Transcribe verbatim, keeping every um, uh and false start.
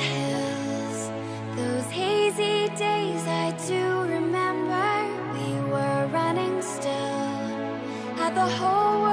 hills, those hazy days I do remember. We were running still, had the whole world